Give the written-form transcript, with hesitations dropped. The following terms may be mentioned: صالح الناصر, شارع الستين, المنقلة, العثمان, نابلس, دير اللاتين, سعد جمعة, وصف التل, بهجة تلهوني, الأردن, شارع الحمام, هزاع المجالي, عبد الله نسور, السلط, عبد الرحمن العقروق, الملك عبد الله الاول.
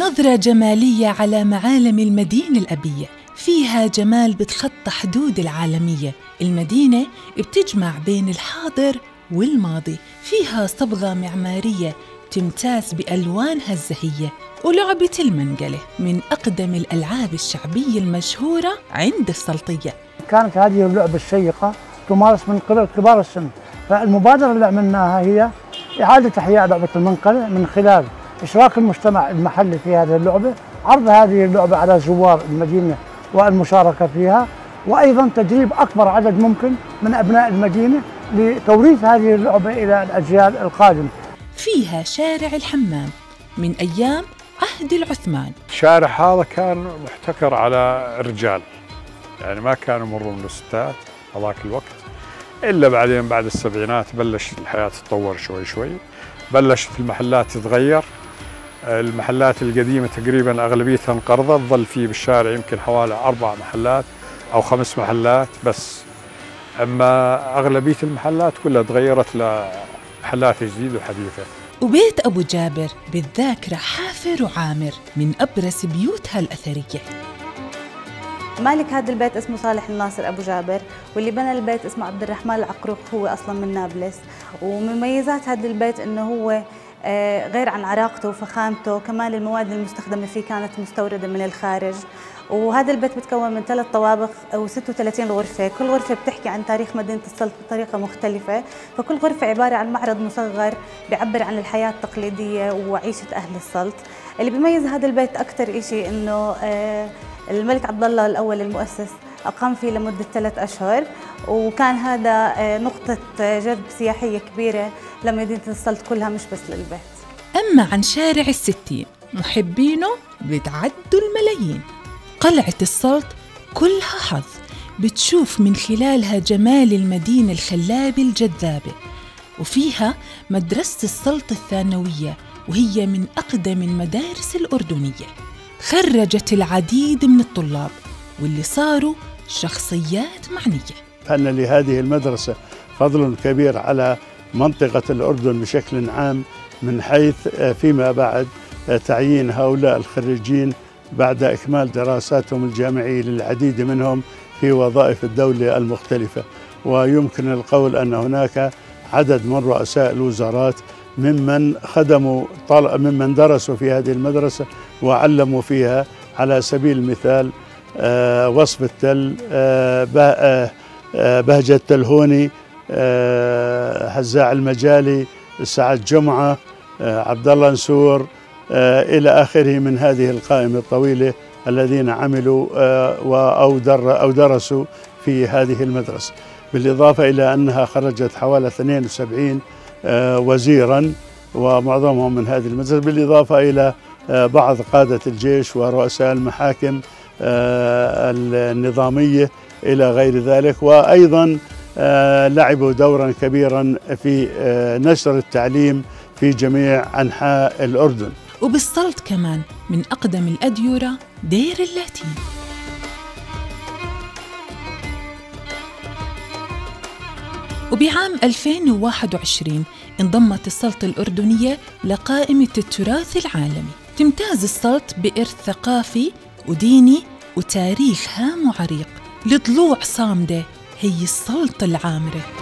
نظرة جمالية على معالم المدينة الأبية، فيها جمال بتخطى حدود العالمية. المدينة بتجمع بين الحاضر والماضي، فيها صبغة معمارية تمتاز بألوانها الزهية. ولعبة المنقلة من أقدم الألعاب الشعبية المشهورة عند السلطية. كانت هذه اللعبة الشيقة تمارس من قبل كبار السن، فالمبادرة اللي عملناها هي إعادة إحياء لعبة المنقلة من خلال إشراك المجتمع المحلي في هذه اللعبة، عرض هذه اللعبة على زوار المدينة والمشاركة فيها، وأيضاً تجريب أكبر عدد ممكن من أبناء المدينة لتوريث هذه اللعبة إلى الأجيال القادمة. فيها شارع الحمام من أيام عهد العثمان. الشارع هذا كان محتكر على الرجال، يعني ما كانوا يمرون للستات هذاك الوقت، إلا بعدين بعد السبعينات بلشت الحياة تتطور شوي شوي، بلشت المحلات تتغير. المحلات القديمة تقريباً أغلبيتها انقرضت، ظل فيه بالشارع يمكن حوالي 4 محلات أو 5 محلات بس، أما أغلبية المحلات كلها تغيرت لمحلات جديدة وحديثة. وبيت أبو جابر بالذاكرة حافر وعامر من أبرز بيوتها الأثرية. مالك هذا البيت اسمه صالح الناصر أبو جابر، واللي بنى البيت اسمه عبد الرحمن العقروق، هو أصلاً من نابلس. ومن مميزات هذا البيت إنه هو غير عن عراقته وفخامته، كمان المواد المستخدمة فيه كانت مستوردة من الخارج. وهذا البيت متكون من 3 طوابق و36 غرفة، كل غرفة بتحكي عن تاريخ مدينة السلط بطريقة مختلفة، فكل غرفة عبارة عن معرض مصغر بيعبر عن الحياة التقليدية وعيشة أهل السلط. اللي بيميز هذا البيت أكثر شيء إنه الملك عبد الله الاول المؤسس اقام فيه لمده 3 اشهر، وكان هذا نقطه جذب سياحيه كبيره لمدينه السلط كلها، مش بس للبيت. اما عن شارع ال60 محبينه بتعدوا الملايين. قلعه السلط كلها حظ، بتشوف من خلالها جمال المدينه الخلابه الجذابه. وفيها مدرسه السلط الثانويه، وهي من اقدم المدارس الاردنيه، خرجت العديد من الطلاب واللي صاروا شخصيات معنية. فإن لهذه المدرسة فضل كبير على منطقة الأردن بشكل عام، من حيث فيما بعد تعيين هؤلاء الخريجين بعد إكمال دراساتهم الجامعية للعديد منهم في وظائف الدولة المختلفة، ويمكن القول أن هناك عدد من رؤساء الوزارات ممن درسوا في هذه المدرسة وعلموا فيها. على سبيل المثال وصف التل، بهجة تلهوني، هزاع المجالي، سعد جمعة، عبد الله نسور، إلى آخره من هذه القائمة الطويلة الذين عملوا أو درسوا في هذه المدرسة. بالإضافة إلى أنها خرجت حوالي 72 وزيراً، ومعظمهم من هذه المدرسة، بالإضافة إلى بعض قادة الجيش ورؤساء المحاكم النظامية إلى غير ذلك. وأيضاً لعبوا دوراً كبيراً في نشر التعليم في جميع أنحاء الأردن. وبالسلط كمان من أقدم الأديرة دير اللاتين. وبعام 2021 انضمت السلط الأردنية لقائمة التراث العالمي. تمتاز السلط بإرث ثقافي وديني وتاريخ هام وعريق لضلوع صامدة هي السلطة العامرة.